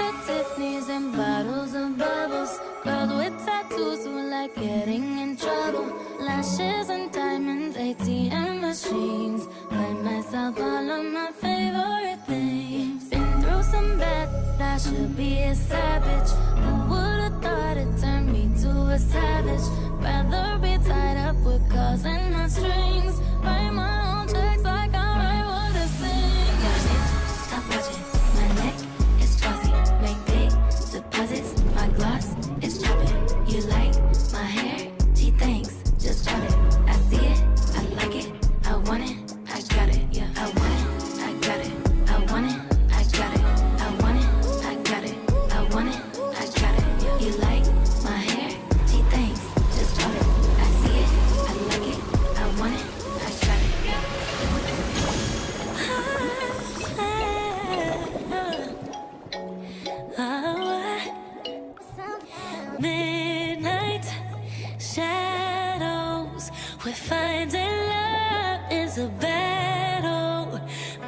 at Tiffany's and bottles of bubbles. Girls with tattoos who like getting in trouble. Lashes and diamonds, ATM machines. Buy myself all of my favorite things. Been through some bad, I should be a savage. Who would've thought it turned me to a savage? Rather be tied up with calls and not strings. Write my own checks like I write what I sing. Got it, stop watching. My neck is glossy. Make big deposits. My gloss is chopping. You like my hair? Gee, thanks. Just drop it. I see it. I like it. I want it. I got it. Yeah, I want it. I got it. I want it. I got it. I want it. I got it. I want it. I got it. Yeah. You like my hair? Gee, thanks. Just drop it. I see it. I like it. I want it. I got it. Midnight shadows. We're finding love is a battle,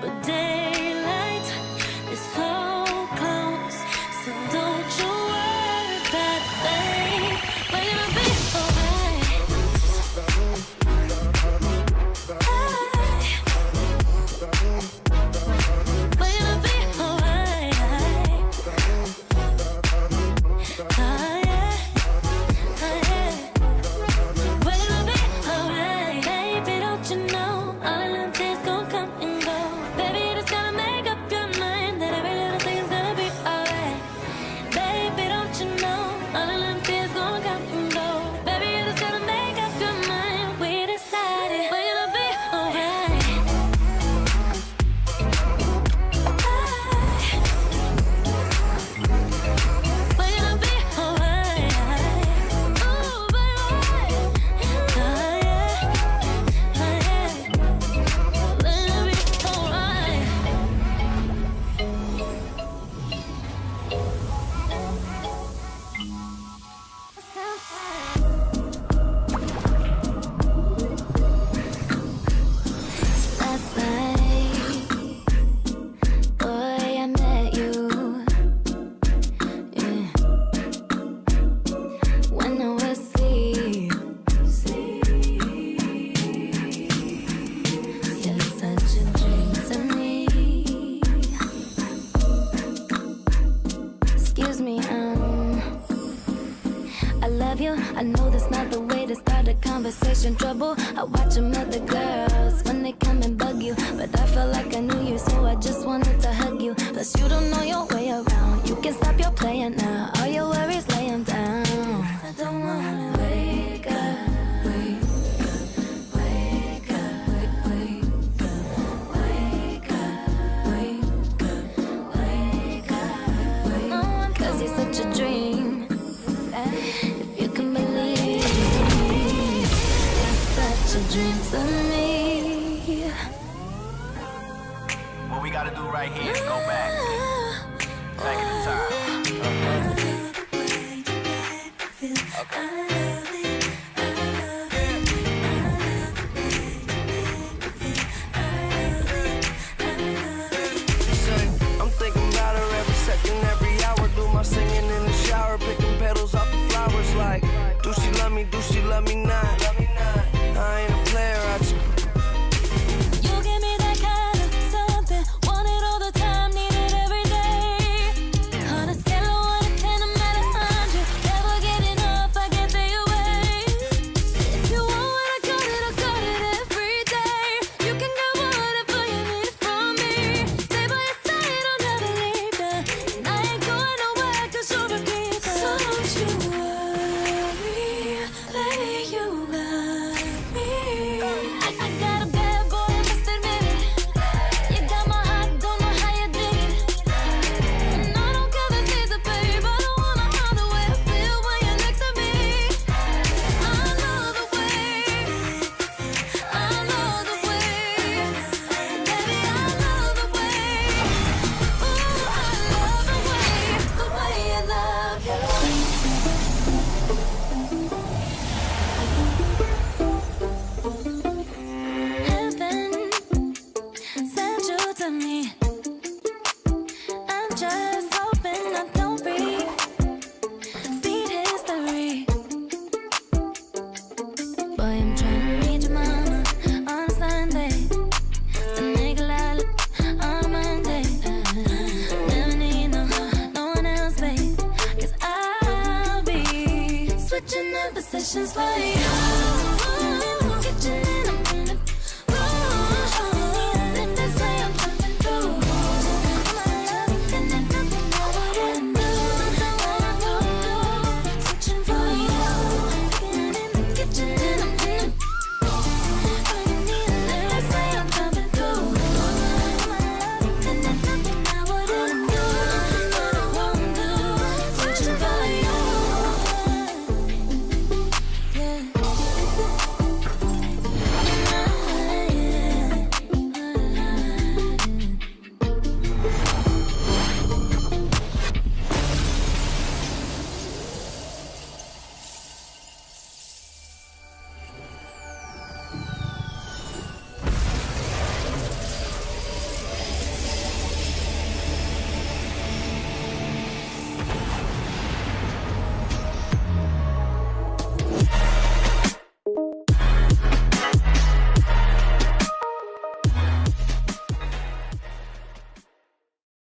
but daylight is so close. So don't you worry about things. We're gonna be alright. We're gonna be alright. Oh yeah, oh yeah. We're gonna be alright. Baby, don't you know all of this gon' come and go? Baby, just gotta make up your mind that every little thing is gonna be alright. Baby, don't you know all of this gon' come and go? Baby, you just gotta make up your mind. We decided we're gonna be alright. We're gonna be alright. Ooh, baby. Oh yeah, oh yeah. We're gonna be alright. Last night, boy, I met you. Yeah. When I was asleep, you're such a dream to me. Excuse me, I love you. I know that's not the way to start a conversation. Trouble. I watch them other girls when they come and bug you, but I felt like I knew you, so I just wanted to hug you. Plus, you don't know your way around. You can stop your playing now. All your worries, lay 'em down. I don't wanna wake up, wake up, wake up, wake up, wake up, wake up, wake up, wake up. 'Cause you're such a dream. If you can believe, it's such a dream to me. What we gotta do right here is go back in time. I'm thinking about her every second, every hour. Do my singing in the shower, picking petals off the flowers. Like, do she love me? Do she love me not? I ain't a player. I just You give me that kind of something. Want it all the time, need it every day. On a scale of 1 to 10, I'm at 100. Never get enough, I can't stay away. If you want what I got it every day. You can get whatever you need from me. Stay by your side, I'll never leave ya. And I ain't going nowhere, 'cause you're a keeper. So don't you worry, baby, you decisions for you.